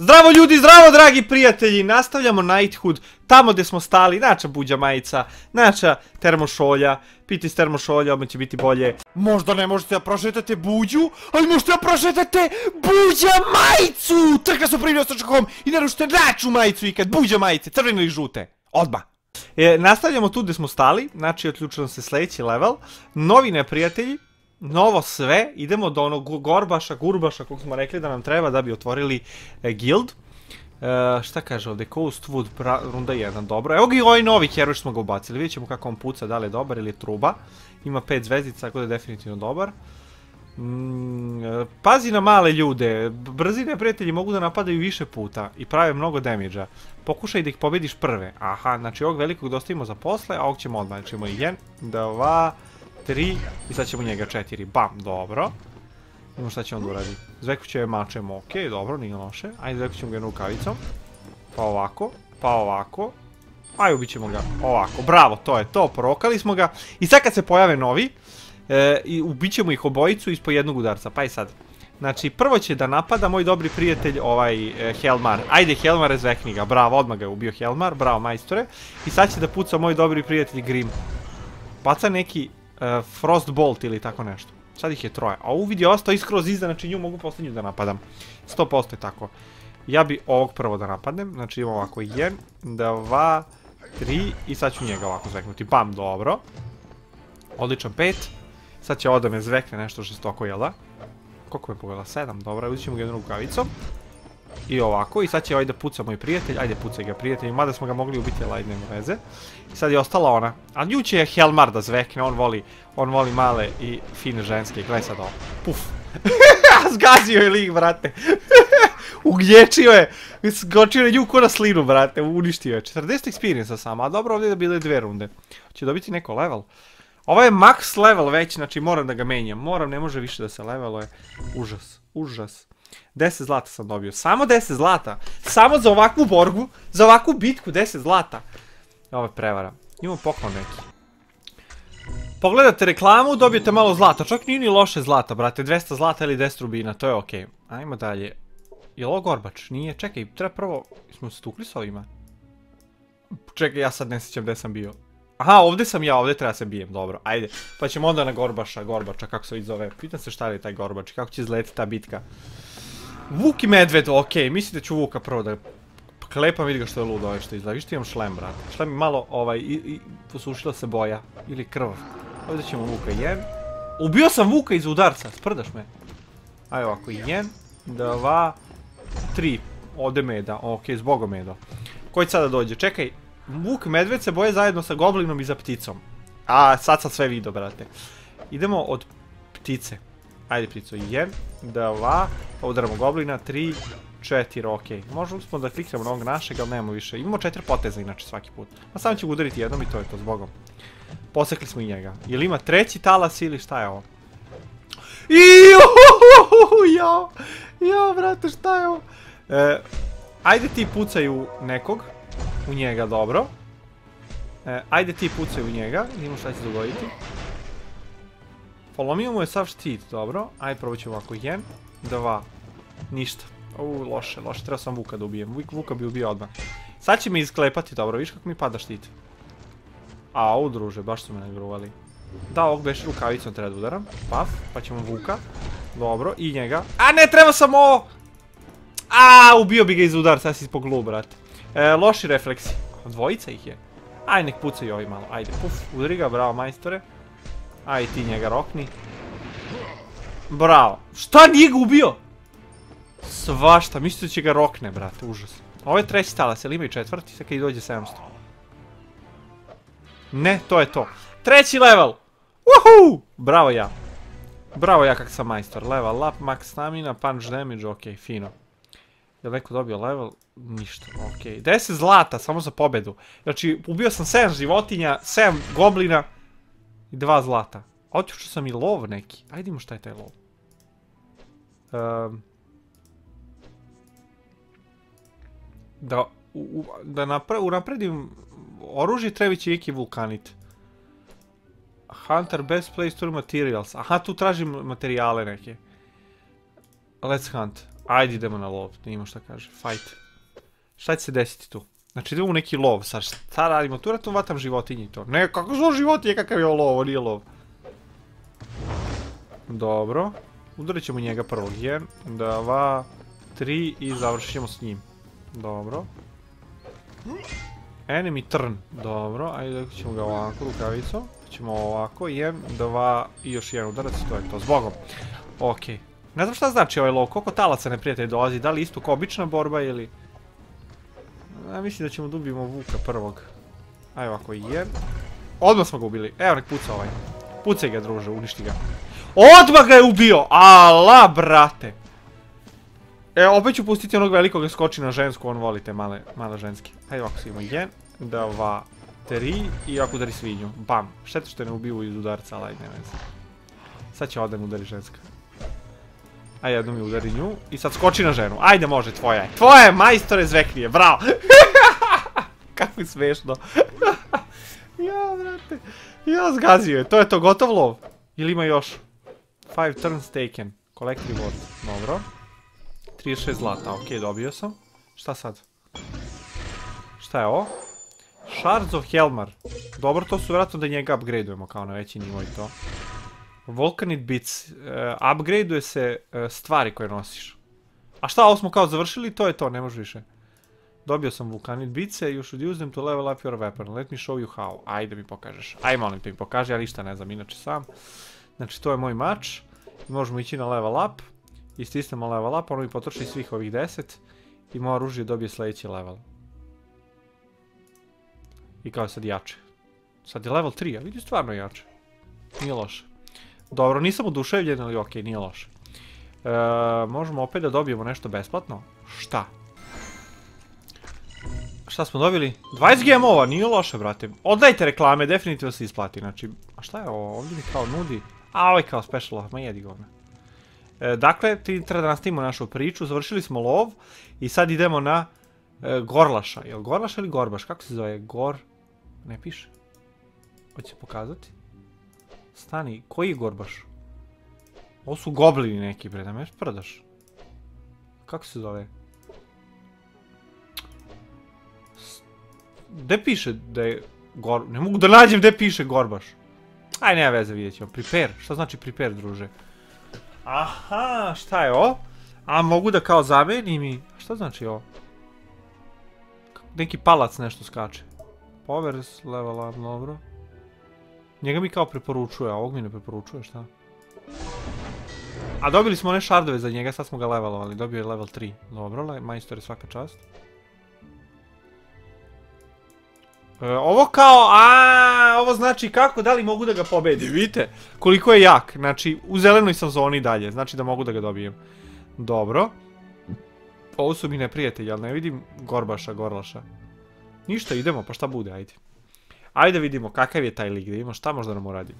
Zdravo ljudi, zdravo dragi prijatelji, nastavljamo Knighthood, tamo gdje smo stali, naša buđa majica, naša termošolja, piti s termošolja, odmah će biti bolje. Možda ne možete da prošetate buđu, ali možete da prošetate buđa majicu! Trka Supreme Nexus.com i naručite našu majicu ikad, buđa majice, crvene ili žute, odmah. Nastavljamo tu gdje smo stali, znači otključujem se sljedeći level, novi neprijatelji. Novo sve, idemo do onog Gorbaša, kog smo rekli da nam treba da bi otvorili guild. Šta kaže ovdje, Coastwood, runda 1, dobro. Evo ga i ovaj novi heroj što smo ga ubacili, vidjet ćemo kako on puca, da li je dobar ili je truba. Ima 5 zvezdica, tako da je definitivno dobar. Pazi na male ljude, brzi neprijatelji mogu da napadaju više puta i prave mnogo damage-a. Pokušaj da ih pobediš prve, aha, znači ovog velikog dostavimo za posle, a ovog ćemo odmah, znači imamo 1, 2... 3, i sad ćemo njega 4, bam, dobro. Imamo šta će on uraditi. Zvekuće mačemo, okej, dobro, nije loše. Ajde, zvekućemo ga jednu rukavicom. Pa ovako, aj ubit ćemo ga ovako, bravo, to je to, porokali smo ga. I sad kad se pojave novi, ubit ćemo ih obojicu ispod jednog udarca, pa i sad. Znači, prvo će da napada moj dobri prijatelj, ovaj, Helmar. Ajde, Helmare, zvekni ga, bravo, odmah ga je ubio Helmar, bravo, majstore. I sad će da puca moj dobri prijatelj Grim. Baca neki Frostbolt ili tako nešto. Sad ih je troje. A uvid je ostao iskroz iza, znači nju mogu poslednju da napadam. 100% je tako. Ja bi ovog prvo da napadnem. Znači imam ovako 1, 2, 3 i sad ću njega ovako zveknuti. Bam, dobro. Odličan 5. Sad će ovo da me zvekne nešto žestoko, jel da? Koliko me pogledala? 7, dobro. Uzit ćemo ga jednu rukavicom. I ovako, i sad će ovaj da puca moj prijatelj, ajde pucaj ga prijatelj, mada smo ga mogli ubiti, ali nema veze. I sad je ostala ona, a nju će Helmar da zvekne, on voli male i fine ženske, gledaj sad ovo, puf, zgazio je lik, brate, ugnječio je, skočio je nju ko na slinu, brate, uništio je, 40 eksperijensa samo, a dobro ovdje je da bile 2 runde, će dobiti neko level. Ovo je max level već, znači moram da ga menjam, moram, ne može više da se leveluje, užas, užas. 10 zlata sam dobio, samo 10 zlata, samo za ovakvu borgu, za ovakvu bitku 10 zlata. Ovo je prevara, imamo poklon neki. Pogledate reklamu, dobijete malo zlata, čak nije ni loše zlata, brate, 200 zlata ili 10 rubina, to je okej. Ajmo dalje, je li ovo Gorbač? Nije, čekaj, treba prvo, smo se tukli s ovima? Čekaj, ja sad ne sjećam gde sam bio. Aha, ovdje sam ja, ovdje treba se bijem, dobro, ajde. Pa ćemo onda na Gorbača, kako se vidi zove, pitan se šta li je taj Gorbač i kako će izgledati ta bitka. Vuk i medved, okej, mislim da ću Vuka prvo da klepam, vidi ga što je ludo ovaj što izgleda, viš ti imam šlem, brate. Šlem je malo, ovaj, posušila se boja, ili krv. Ovdje ćemo Vuka, 1. Ubio sam Vuka iz udarca, sprdaš me. Ajde ovako, 1, 2, 3. Ovdje meda, okej, zbogo medo. Koji sada dođe, čekaj. Vuk i medved se boje zajedno sa goblinom i za pticom. A, sad sam sve vidio, brate. Idemo od ptice. Ajde ptico, 1, 2, udaramo goblina, 3, 4, okej. Možemo smo da kliknemo na ovog našeg, ali nemamo više. Imamo 4 poteza inače svaki put. A samo ćemo udariti jednom i to je to, zbogom. Posekli smo i njega. Jel ima treći talas ili šta je ovo? Ijuhuhuhuhu, jao, brate, šta je ovo? Ajde ti pucaju nekog. U njega, dobro. Ajde ti pucaj u njega, vidimo šta će se dogoditi. Polomio mu je sav štit, dobro. Ajde probat ću ovako, 1, 2, ništa. Uuu, loše, loše, treba sam Vuka da ubijem, Vuka bi ubio odmah. Sad će me isklepati, dobro, viš kako mi pada štit. Au, druže, baš su me nagruvali. Da, ovog beš rukavicom treba da udaram, paf, pa ćemo Vuka. Dobro, i njega. A ne, treba sam ovo! Aaa, ubio bi ga iz udar, sad si poglub, brate. Loši refleksi, dvojica ih je. Aj nek pucaju ovi malo, ajde, puf, udri ga, bravo majstore. Aj ti njega rokni. Bravo, šta nije ga ubio? Svašta, mislite da će ga rokne, brate, užasno. Ovo je 3. talas, jel ima i 4, sad kad i dođe 700. Ne, to je to. 3. level! Wuhu! Bravo ja. Bravo ja kak sam majstor, level up, max stamina, punch damage, okej, fino. Jel neko dobio level? Ništa, okej. 10 zlata, samo za pobedu. Znači, ubio sam 7 životinja, 7 goblina i 2 zlata. A otišao sam i lov neki. Ajde vidimo šta je taj lov. Da unapredim oružje, trebići neki Vulcanid. Hunter best place to materials. Aha, tu tražim materijale neke. Let's hunt. Ajde idemo na lov, nima šta kaže, fight. Šta će se desiti tu? Znači idemo u neki lov, sad šta radimo? Tu ratom vatam životinje i to. Ne, kako su životinje, kakav je lov, ovo nije lov. Dobro. Udarit ćemo njega prvog, 1, 2, 3 i završit ćemo s njim. Dobro. Enemy turn, dobro, ajde da ćemo ga ovako rukavicom. Ćemo ovako, 1, 2 i još jedan udarac, to je to, zbogom. Okej. Ne znam šta znači ovaj lov, koliko talaca neprijatelj dolazi, da li isto kao obična borba ili... Ja mislim da ćemo da ubijemo Vuka prvog. Ajde ovako, 1. Odmah smo ga ubili, evo nek puca ovaj. Pucaj ga druže, uništi ga. Odmah ga je ubio, ala brate. E, opet ću pustiti onog velikog da skoči na žensku, on voli te male ženske. Hajde ovako svima, 1, 2, 3 i ovako udari svinju. Bam, šteta što je ne ubiju iz udarca, ali ne vezi. Sad će odem udari ženska. Ajde, jednom je udari nju i sad skoči na ženu. Ajde može, tvoja je. Tvoja je, majstore zveknije, bravo. Kako je smešno. Ja, brate. Ja, zgazio je, to je to, gotov lov. Ili ima još? 5 turns taken, collect reward, dobro. 36 zlata, okej, dobio sam. Šta sad? Šta je ovo? Shards of Helmar. Dobro, to su vjerojatno da njega upgradeujemo kao na veći nivo i to. Vulcanid bits. Upgradeuje se stvari koje nosiš. A šta, ovo smo kao završili, to je to, ne može više. Dobio sam Vulcanid bice, you should use them to level up your weapon. Let me show you how. Ajde mi pokažeš. Aj molim te mi pokaži, ja ništa ne znam, inače sam. Znači, to je moj mač. Možemo ići na level up. I stisnemo level up, ono mi potroši svih ovih 10. I moja oružje dobije sljedeći level. I kao je sad jače. Sad je level 3, a vidi stvarno jače. Nije loše. Dobro, nisam oduševljen, ali okej, nije loše. Možemo opet da dobijemo nešto besplatno. Šta? Šta smo dobili? 20 GM-ova, nije loše, brate. Odajte reklame, definitivno se isplati. Znači, a šta je ovo? Ovdje mi kao nudi. A, ovo je kao special, ma jedi govna. Dakle, treba da nastavimo našu priču, završili smo lov i sad idemo na Gorlaša. Je li Gorlaš ili Gorbaš? Kako se zove? Gor... ne piše. Hoće pokazati. Stani, koji je Gorbaš? Ovo su goblini neki, bre, da me prdaš. Kako se zove? Gde piše da je Gor... ne mogu da nađem gde piše Gorbaš. Aj, nema veze, vidjet ćemo. Prepare, šta znači prepare, druže? Aha, šta je ovo? A mogu da kao zamenim i... šta znači ovo? Neki palac nešto skače. Powers, level up, dobro. Njega mi kao preporučuje, a ovog mi ne preporučuje, šta? A dobili smo one shardove za njega, sad smo ga levelovali, dobio je level 3. Dobro, majstor je svaka čast. Ovo kao, aaa, ovo znači kako, da li mogu da ga pobedim, vidite koliko je jak, znači u zelenoj sam zoni dalje, znači da mogu da ga dobijem. Dobro. Ovo su mi neprijatelji, ali ne vidim Gorbaša, Gorlaša. Ništa, idemo, pa šta bude, ajde. Ajde vidimo kakav je taj lik, da imamo šta možda nam uradi.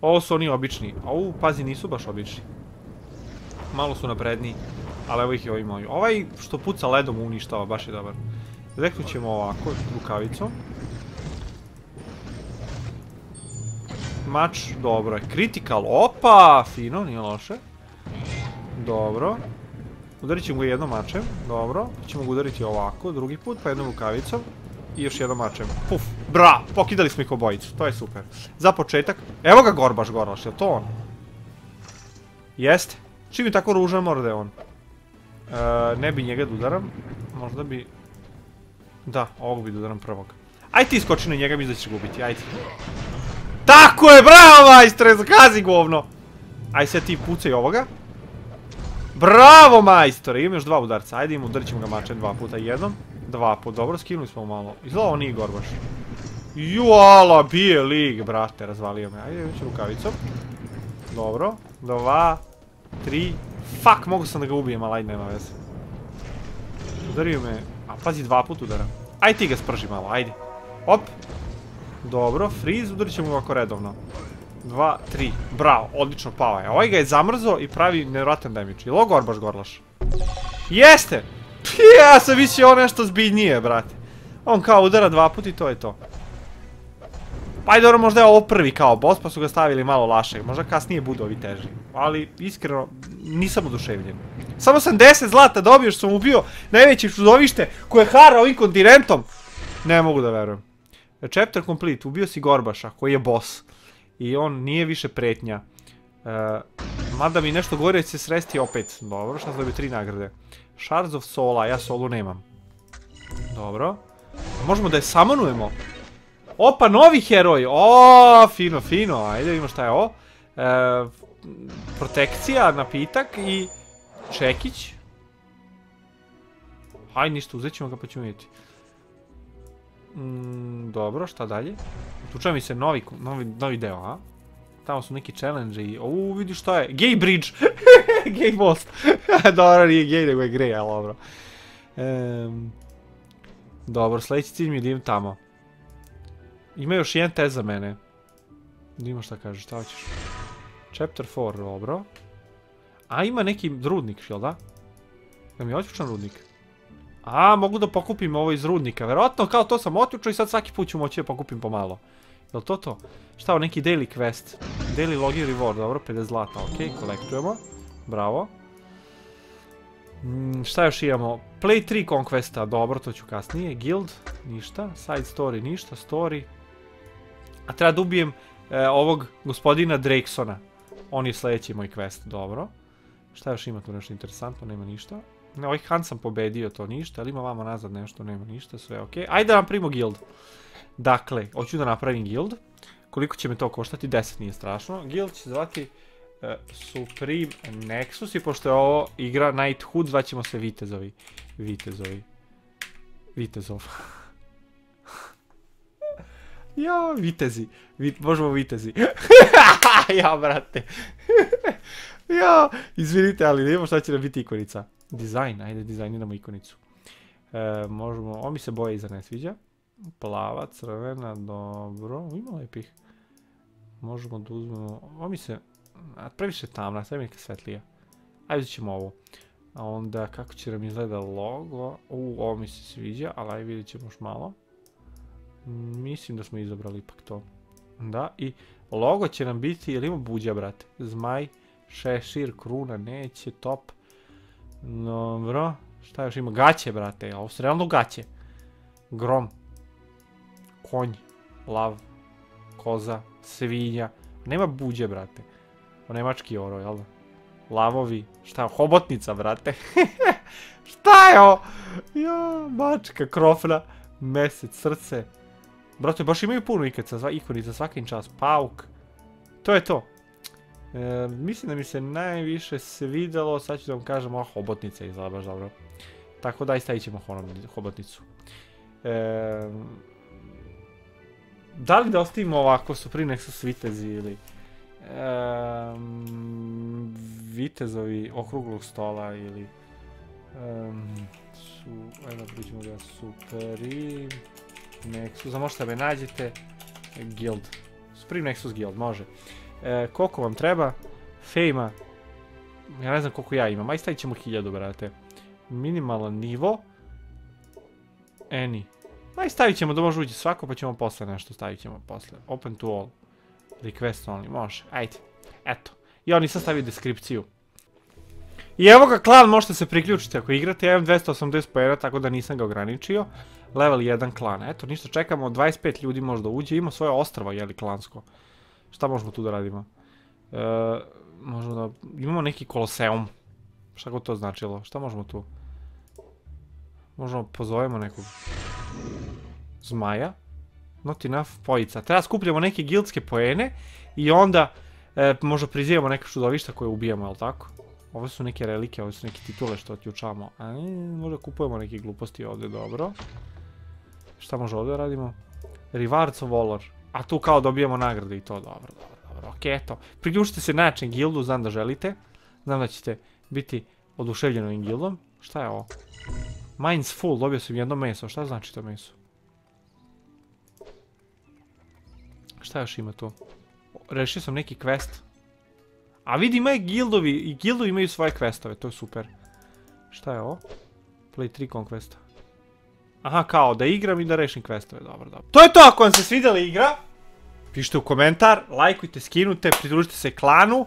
Ovo su oni obični, au, pazi nisu baš obični. Malo su napredniji, ali evo ih i ovi moji. Ovaj što puca ledom uništava, baš je dobar. Zeknut ćemo ovako, rukavicom. Mač, dobro je. Critical, opa, fino, nije loše. Dobro. Udarit ćemo ga jednom mačem, dobro. Ćemo ga udariti ovako, drugi put, pa jednom rukavicom. I još jednom mačem. Puf, bra, pokidali smo ih obojicu, to je super. Za početak, evo ga Gorbaš, Gorlaš, je to on? Jeste. Čim je tako ružan, mora da je on. Ne bi njega da udaram, možda bi... da, ovog bi dodaram prvog. Ajde ti skoči na njega, mislim da ćeš gubiti, ajde. Tako je, bravo majstore, zakazi govno. Ajde sad ti pucaj ovoga. Bravo majstore, imam još dva udarca, ajde im udarit ćemo ga mačem 2 puta, 1, 2 put, dobro, skinuli smo malo. Izgleda ovo nije Gorbaš. Juala, bije lig, brate, razvalio me, ajde već rukavicom. Dobro, 2, 3, fuck, mogu sam da ga ubijem, ali ajde, nema veze. Udario me. A pazi, 2 put udaram. Ajde ti ga sprži malo, ajde. Op. Dobro, freeze, udarit ćemo ovako redovno. 2, 3. Bravo, odlično pao je. Ovaj ga je zamrzao i pravi nevjerojatan damage. Ili ovo Gorbaš, Gorlaš? Jeste! Ja sam mislio on nešto zbiljnije, brate. On kao udara 2 put i to je to. Pa i dobro, možda je ovo prvi kao boss, pa su ga stavili malo lašeg. Možda kasnije budu ovi teži. Ali, iskreno, nisam oduševljen. Samo sam 10 zlata dobio što sam ubio najveće čudovište koje hara ovim kontinentom. Ne mogu da verujem. Chapter complete. Ubio si Gorbaša, koji je boss. I on nije više pretnja. Mada mi nešto govori da će se sresti opet. Dobro, što sam dobio 3 nagrade. Shards of Sola, ja Solu nemam. Dobro. Možemo da je samonujemo. Opa, novi heroj! Oooo, fino, fino. Ajde, vidimo šta je ovo. Protekcija, napitak i čekić. Hajde, ništa, uzet ćemo ga pa ćemo vidjeti. Dobro, šta dalje? Utučava mi se novi deo, a? Tamo su neki challenge i... Uuu, vidi šta je. Gay bridge! Gay most! Dobro, nije gay, nego je grey, ali dobro. Dobro, sledeći cilj mi je da idem tamo. Ima još jedan test za mene. Ima šta kažeš, šta hoćeš? Chapter 4, dobro. A, ima neki rudnik, jel da? Da mi je otključan rudnik? A, mogu da pokupim ovo iz rudnika. Verovatno, kao to sam otključao i sad svaki put ću moći da pokupim pomalo. Jel to to? Šta ovo, neki daily quest? Daily login reward, dobro, 50 zlata, okej, kolektujemo. Bravo. Šta još imamo? Play 3 Conquesta, dobro, to ću kasnije. Guild, ništa. Side story, ništa. Story. A treba da ubijem ovog gospodina Draksona. On je sledeći moj quest, dobro. Šta još ima tu nešto interesantno? Nema ništa. Ovaj Hunt sam pobedio, to ništa. Ali ima vamo nazad nešto, nema ništa, sve okej. Ajde da napravimo guild. Dakle, hoću da napravim guild. Koliko će me to koštati? 10, nije strašno. Guild će zvati Supreme Nexus i pošto je ovo igra Knighthood, zvaćemo se Vitezovi. Vitezov. Ja, Vitezi. Možemo Vitezi. Ja, brate. Ja, izvinite, ali ne imamo šta će nam biti ikonica. Dizajn, ajde, dizajniramo ikonicu. Možemo, ovo mi se boje iza ne sviđa. Plava, crvena, dobro. Ima lepih. Možemo da uzmemo, ovo mi se... Previše tamna, sve mi neka svetlija. Ajde ćemo ovo. A onda kako će nam izgleda logo. Ovo mi se sviđa, ali ajde vidjet ćemo još malo. Mislim da smo izabrali ipak to. Da, i logo će nam biti, jel ima buđa, brate? Zmaj, šešir, kruna, neće, top. Dobro, šta još ima? Gaće, brate, ovo su realno gaće. Grom. Konj. Lav. Koza. Svinja. Nema buđe, brate. O nemački oro, jel da? Lavovi, šta je, hobotnica, brate. Šta je ovo? Ja, mačka, krofna, mesec, srce. Brate, baš imaju puno ikonica, svaka im čas. Pauk. To je to. Mislim da mi se najviše svidalo, sad ću da vam kažem, ova hobotnica je izgleda baš dobro. Tako da, i stavit ćemo hobotnicu. Da li da ostavimo ovako, Supreme Nexus vitezi ili... Vitezovi okruglog stola ili Supreme Nexus, za možete da me nađete Guild, Supreme Nexus Guild, može. Koliko vam treba Fame-a, ja ne znam koliko ja imam, aj stavit ćemo 1000, brate. Minimalan nivo Any, aj stavit ćemo da može uđe svako pa ćemo posle nešto, stavit ćemo posle Open to all Request only, može, ajde, eto. Ja nisam stavio deskripciju. I evo ga klan, možete se priključiti ako igrate, ja imam 280 poena, tako da nisam ga ograničio. Level 1 klan, eto, ništa, čekamo, 25 ljudi možda uđe, ima svoje ostrava, jeli, klansko. Šta možemo tu da radimo? Možemo da, imamo neki koloseum. Šta god to značilo, šta možemo tu? Možemo pozovemo nekog zmaja. Not enough pojica. Treba skupljamo neke gildske poene i onda možda prizivamo neke čudovišta koje ubijamo, jel tako? Ovo su neke relike, ovo su neke titule što otključamo. Možda kupujemo neke gluposti ovde, dobro. Šta možda ovde radimo? Rewards of Valor. A tu kao dobijamo nagrade i to, dobro, dobro, okej, eto. Priključite se način gildu, znam da želite. Znam da ćete biti oduševljeni ovim gildom. Šta je ovo? Mines full, dobio sam jedno meso. Šta znači to meso? Šta još ima tu? Rešio sam neki quest. A vidi, imaju guildovi. I guildovi imaju svoje questove. To je super. Šta je ovo? Play 3 conquesta. Aha, kao da igram i da rešim questove. Dobro, dobro. To je to ako vam se svidela igra. pišite u komentar, lajkujte, skinute, pridružite se klanu,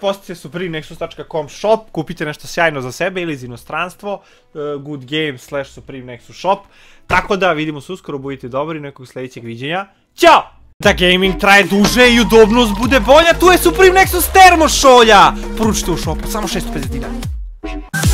postite supreme-nexus.com shop, kupite nešto sjajno za sebe ili za inostranstvo, goodgame.com/supreme-nexus shop, tako da vidimo se uskoro, budite dobri, nekog sledećeg viđenja, ćao! Da gaming traje duže i udobnost bude bolja, tu je Supreme Nexus termošolja! Poručite u shopu, samo 650 dinara.